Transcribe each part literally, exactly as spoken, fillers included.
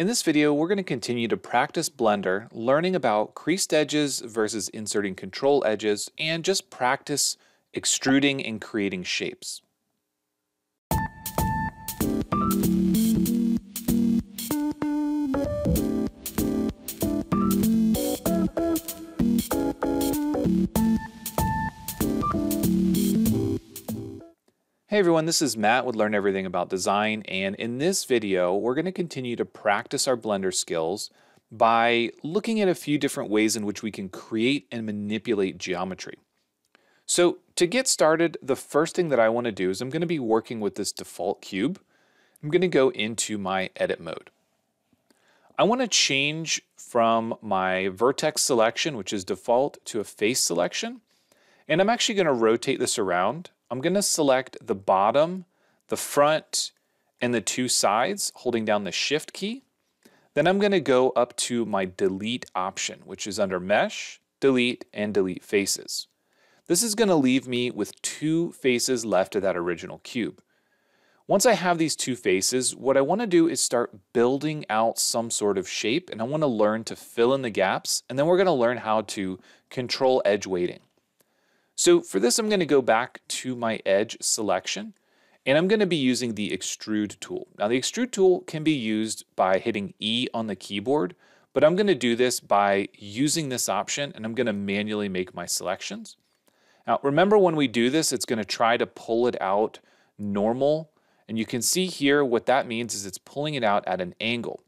In this video, we're going to continue to practice Blender, learning about creased edges versus inserting control edges, and just practice extruding and creating shapes. Hey everyone, this is Matt with Learn Everything About Design, and in this video we're going to continue to practice our Blender skills by looking at a few different ways in which we can create and manipulate geometry. So to get started, the first thing that I want to do is I'm going to be working with this default cube. I'm going to go into my edit mode. I want to change from my vertex selection, which is default, to a face selection, and I'm actually going to rotate this around. I'm going to select the bottom, the front, and the two sides, holding down the Shift key. Then I'm going to go up to my Delete option, which is under Mesh, Delete, and Delete Faces. This is going to leave me with two faces left of that original cube. Once I have these two faces, what I want to do is start building out some sort of shape, and I want to learn to fill in the gaps, and then we're going to learn how to control edge weighting. So for this, I'm going to go back to my edge selection, and I'm going to be using the extrude tool. Now the extrude tool can be used by hitting E on the keyboard, but I'm going to do this by using this option, and I'm going to manually make my selections. Now remember, when we do this, it's going to try to pull it out normal, and you can see here what that means is it's pulling it out at an angle.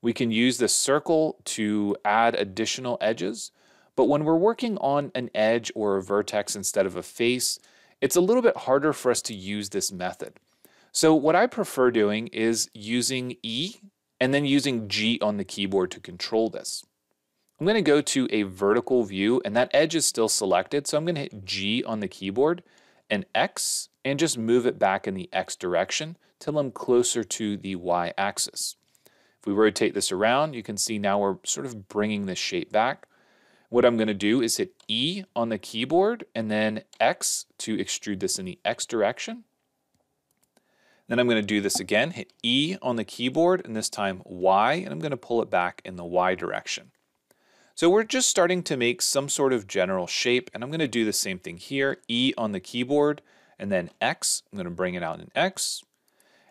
We can use the circle to add additional edges. But when we're working on an edge or a vertex instead of a face, it's a little bit harder for us to use this method. So what I prefer doing is using E and then using G on the keyboard to control this. I'm going to go to a vertical view, and that edge is still selected, so I'm going to hit G on the keyboard and X, and just move it back in the X direction till I'm closer to the Y axis. If we rotate this around, you can see now we're sort of bringing this shape back. What I'm going to do is hit E on the keyboard and then X to extrude this in the X direction. Then I'm going to do this again, hit E on the keyboard and this time Y, and I'm going to pull it back in the Y direction. So we're just starting to make some sort of general shape, and I'm going to do the same thing here, E on the keyboard and then X. I'm going to bring it out in X.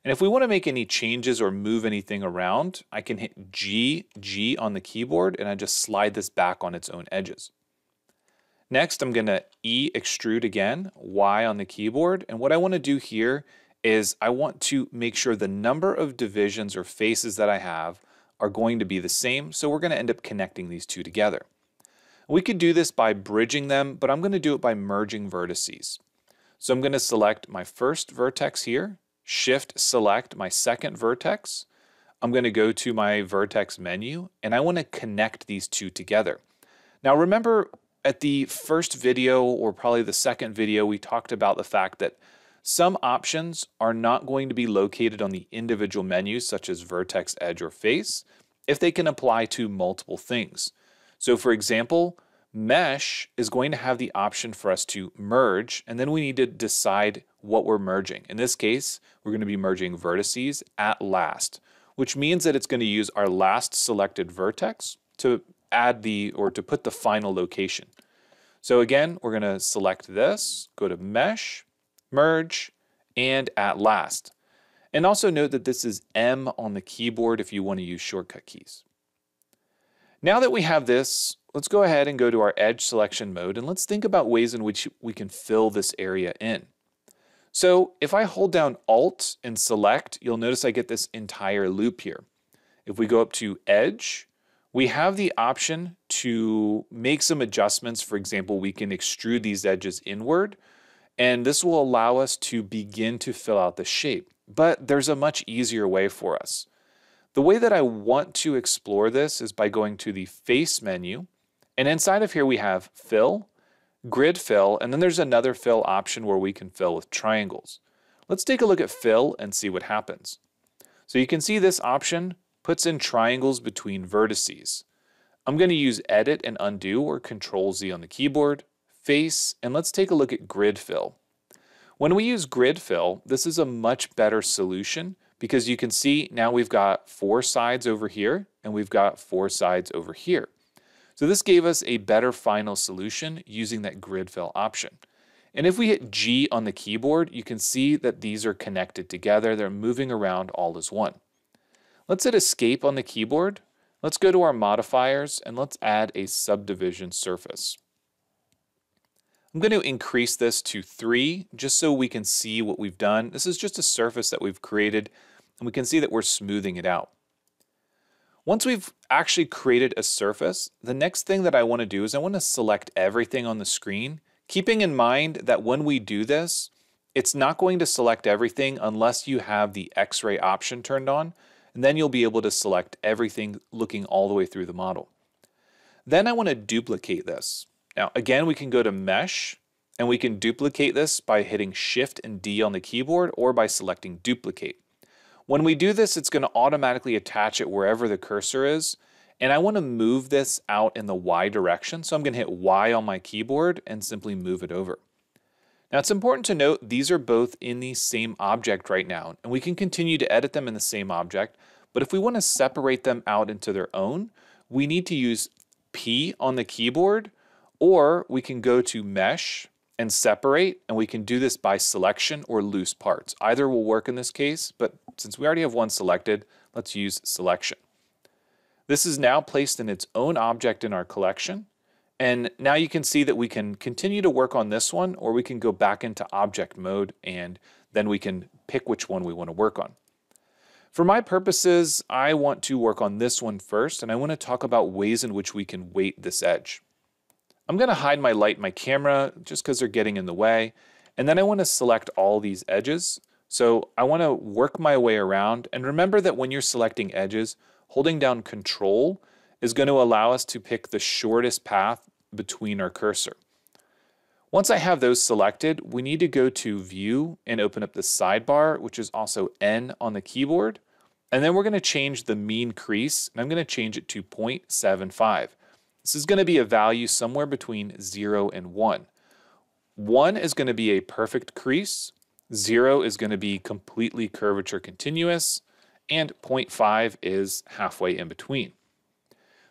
And if we want to make any changes or move anything around, I can hit G, G on the keyboard, and I just slide this back on its own edges. Next, I'm going to E extrude again, Y on the keyboard, and what I want to do here is I want to make sure the number of divisions or faces that I have are going to be the same, so we're going to end up connecting these two together. We could do this by bridging them, but I'm going to do it by merging vertices. So I'm going to select my first vertex here, Shift select my second vertex. I'm going to go to my vertex menu, and I want to connect these two together. Now remember, at the first video or probably the second video, we talked about the fact that some options are not going to be located on the individual menus, such as vertex, edge, or face, if they can apply to multiple things. So for example, Mesh is going to have the option for us to merge, and then we need to decide what we're merging. In this case, we're going to be merging vertices at last, which means that it's going to use our last selected vertex to add the or to put the final location. So again, we're going to select this, go to Mesh, Merge, and At Last. And also note that this is M on the keyboard if you want to use shortcut keys. Now that we have this, let's go ahead and go to our edge selection mode, and let's think about ways in which we can fill this area in. So if I hold down Alt and select, you'll notice I get this entire loop here. If we go up to Edge, we have the option to make some adjustments. For example, we can extrude these edges inward, and this will allow us to begin to fill out the shape. But there's a much easier way for us. The way that I want to explore this is by going to the Face menu, and inside of here we have Fill, Grid Fill, and then there's another fill option where we can fill with triangles. Let's take a look at Fill and see what happens. So you can see this option puts in triangles between vertices. I'm going to use Edit and Undo, or Control Z on the keyboard, Face, and let's take a look at Grid Fill. When we use Grid Fill, this is a much better solution because you can see now we've got four sides over here and we've got four sides over here. So this gave us a better final solution using that grid fill option. And if we hit G on the keyboard, you can see that these are connected together. They're moving around all as one. Let's hit escape on the keyboard. Let's go to our modifiers and let's add a subdivision surface. I'm going to increase this to three just so we can see what we've done. This is just a surface that we've created and we can see that we're smoothing it out. Once we've actually created a surface, the next thing that I want to do is I want to select everything on the screen, keeping in mind that when we do this, it's not going to select everything unless you have the X-ray option turned on, and then you'll be able to select everything looking all the way through the model. Then I want to duplicate this. Now again, we can go to mesh and we can duplicate this by hitting Shift and D on the keyboard or by selecting duplicate. When we do this, it's going to automatically attach it wherever the cursor is. And I want to move this out in the Y direction. So I'm going to hit Y on my keyboard and simply move it over. Now it's important to note these are both in the same object right now, and we can continue to edit them in the same object. But if we want to separate them out into their own, we need to use P on the keyboard, or we can go to mesh and separate, and we can do this by selection or loose parts. Either will work in this case, but since we already have one selected, let's use selection. This is now placed in its own object in our collection. And now you can see that we can continue to work on this one, or we can go back into object mode and then we can pick which one we want to work on. For my purposes, I want to work on this one first, and I want to talk about ways in which we can weight this edge. I'm going to hide my light and my camera just because they're getting in the way. And then I want to select all these edges. So I want to work my way around. And remember that when you're selecting edges, holding down Control is going to allow us to pick the shortest path between our cursor. Once I have those selected, we need to go to View and open up the sidebar, which is also N on the keyboard. And then we're going to change the mean crease, and I'm going to change it to zero point seven five. This is going to be a value somewhere between zero and one. One is going to be a perfect crease. Zero is going to be completely curvature continuous. And zero point five is halfway in between.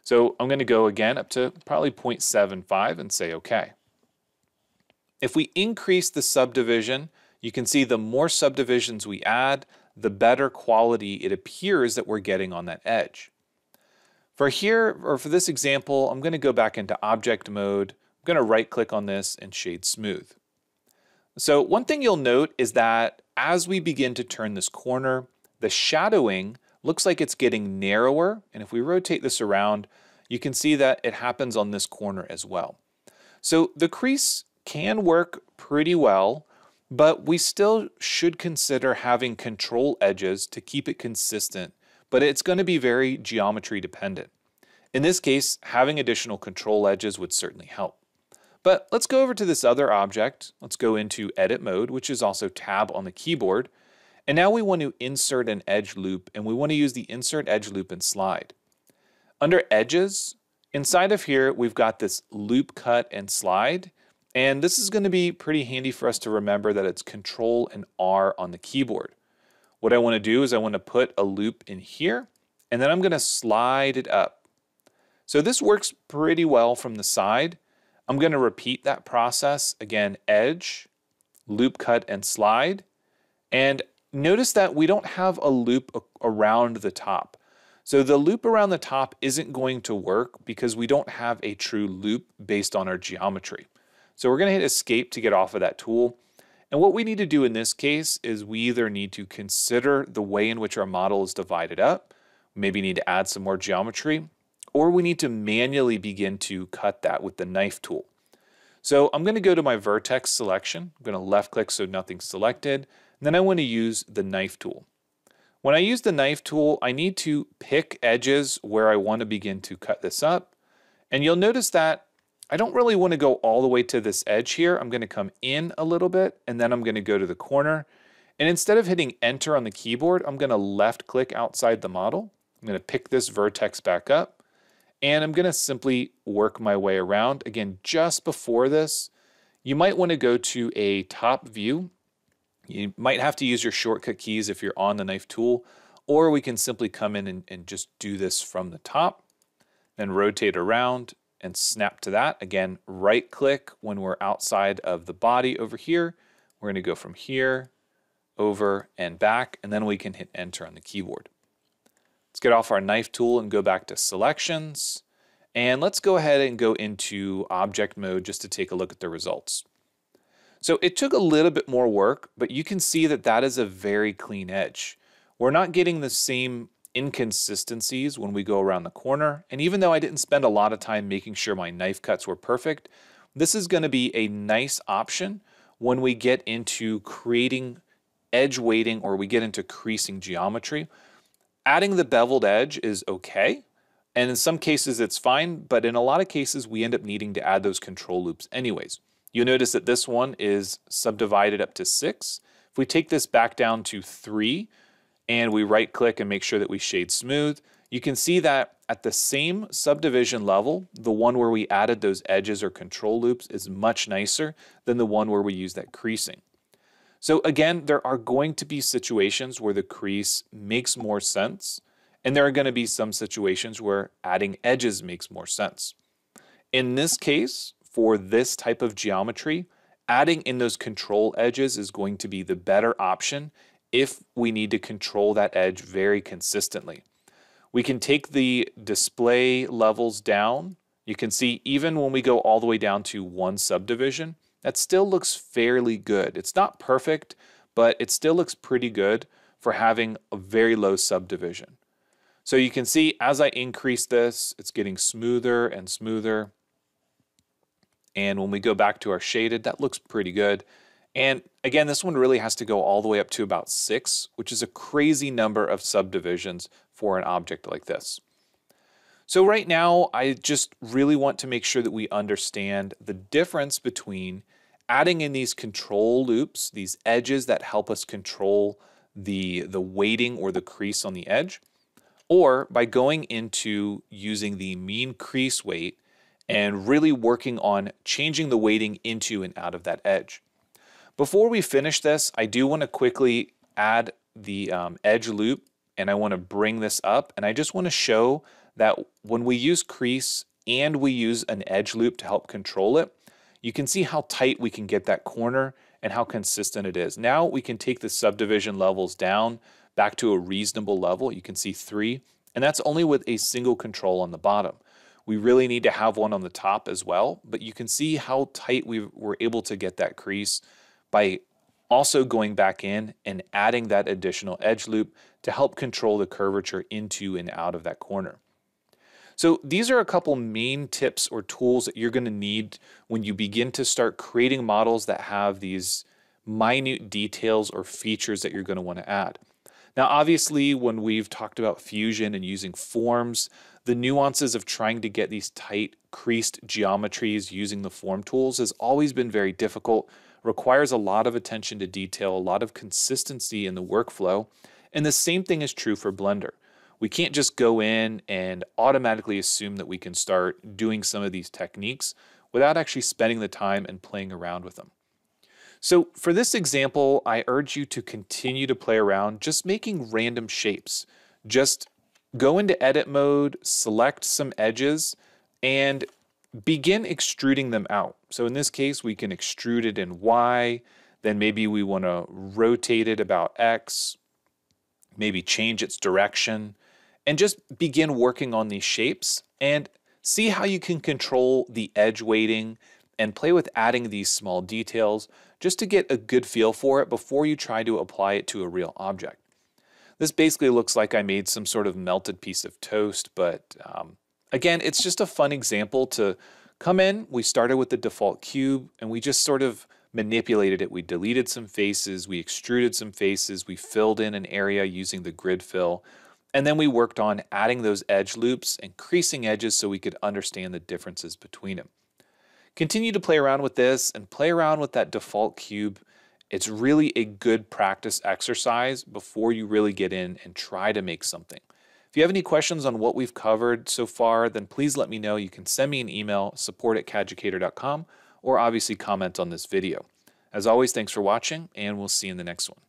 So I'm going to go again up to probably zero point seven five and say okay. If we increase the subdivision, you can see the more subdivisions we add, the better quality it appears that we're getting on that edge. For here, or for this example, I'm going to go back into object mode. I'm going to right click on this and shade smooth. So one thing you'll note is that as we begin to turn this corner, the shadowing looks like it's getting narrower, and if we rotate this around, you can see that it happens on this corner as well. So the crease can work pretty well, but we still should consider having control edges to keep it consistent, but it's going to be very geometry dependent. In this case, having additional control edges would certainly help. But let's go over to this other object. Let's go into edit mode, which is also tab on the keyboard. And now we want to insert an edge loop, and we want to use the insert edge loop and slide. Under edges, inside of here, we've got this loop cut and slide. And this is going to be pretty handy for us to remember that it's Control and R on the keyboard. What I want to do is I want to put a loop in here, and then I'm going to slide it up. So this works pretty well from the side. I'm going to repeat that process again, edge, loop cut and slide. And notice that we don't have a loop around the top. So the loop around the top isn't going to work because we don't have a true loop based on our geometry. So we're going to hit escape to get off of that tool. And what we need to do in this case is we either need to consider the way in which our model is divided up, maybe need to add some more geometry, or we need to manually begin to cut that with the knife tool. So I'm going to go to my vertex selection. I'm going to left click so nothing's selected. Then I want to use the knife tool. When I use the knife tool, I need to pick edges where I want to begin to cut this up. And you'll notice that I don't really want to go all the way to this edge here. I'm going to come in a little bit, and then I'm going to go to the corner. And instead of hitting enter on the keyboard, I'm going to left click outside the model. I'm going to pick this vertex back up, and I'm going to simply work my way around. Again, just before this, you might want to go to a top view. You might have to use your shortcut keys if you're on the knife tool, or we can simply come in and, and just do this from the top, then rotate around and snap to that. Again, right click when we're outside of the body over here. We're going to go from here over and back, and then we can hit enter on the keyboard. Let's get off our knife tool and go back to selections. And let's go ahead and go into object mode just to take a look at the results. So it took a little bit more work, but you can see that that is a very clean edge. We're not getting the same inconsistencies when we go around the corner. And even though I didn't spend a lot of time making sure my knife cuts were perfect, this is going to be a nice option when we get into creating edge weighting, or we get into creasing geometry. Adding the beveled edge is okay. And in some cases it's fine, but in a lot of cases we end up needing to add those control loops anyways. You'll notice that this one is subdivided up to six. If we take this back down to three and we right click and make sure that we shade smooth, you can see that at the same subdivision level, the one where we added those edges or control loops is much nicer than the one where we use that creasing. So again, there are going to be situations where the crease makes more sense, and there are going to be some situations where adding edges makes more sense. In this case, for this type of geometry, adding in those control edges is going to be the better option if we need to control that edge very consistently. We can take the display levels down. You can see even when we go all the way down to one subdivision, that still looks fairly good. It's not perfect, but it still looks pretty good for having a very low subdivision. So you can see as I increase this, it's getting smoother and smoother. And when we go back to our shaded, that looks pretty good. And again, this one really has to go all the way up to about six, which is a crazy number of subdivisions for an object like this. So right now, I just really want to make sure that we understand the difference between adding in these control loops, these edges that help us control the, the weighting or the crease on the edge, or by going into using the mean crease weight and really working on changing the weighting into and out of that edge. Before we finish this, I do want to quickly add the um, edge loop, and I want to bring this up, and I just want to show that when we use crease and we use an edge loop to help control it, you can see how tight we can get that corner and how consistent it is. Now we can take the subdivision levels down back to a reasonable level. You can see three, and that's only with a single control on the bottom. We really need to have one on the top as well, but you can see how tight we were able to get that crease by also going back in and adding that additional edge loop to help control the curvature into and out of that corner. So these are a couple main tips or tools that you're going to need when you begin to start creating models that have these minute details or features that you're going to want to add. Now, obviously, when we've talked about fusion and using forms, the nuances of trying to get these tight, creased geometries using the form tools has always been very difficult, requires a lot of attention to detail, a lot of consistency in the workflow, and the same thing is true for Blender. We can't just go in and automatically assume that we can start doing some of these techniques without actually spending the time and playing around with them. So for this example, I urge you to continue to play around, just making random shapes. Just go into edit mode, select some edges, and begin extruding them out. So in this case, we can extrude it in Y, then maybe we want to rotate it about X, maybe change its direction, and just begin working on these shapes and see how you can control the edge weighting and play with adding these small details just to get a good feel for it before you try to apply it to a real object. This basically looks like I made some sort of melted piece of toast, but um, again, it's just a fun example to come in. We started with the default cube and we just sort of manipulated it. We deleted some faces, we extruded some faces, we filled in an area using the grid fill, and then we worked on adding those edge loops and creasing edges so we could understand the differences between them. Continue to play around with this and play around with that default cube. It's really a good practice exercise before you really get in and try to make something. If you have any questions on what we've covered so far, then please let me know. You can send me an email, support at cadeducator dot com, or obviously comment on this video. As always, thanks for watching, and we'll see you in the next one.